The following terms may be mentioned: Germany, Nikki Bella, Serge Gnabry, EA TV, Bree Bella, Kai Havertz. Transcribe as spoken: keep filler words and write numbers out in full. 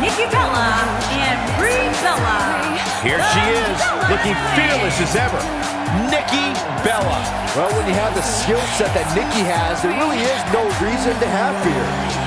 Nikki Bella and Bree Bella. Here she is, looking fearless as ever. Nikki Bella. Well, when you have the skill set that Nikki has, there really is no reason to have fear.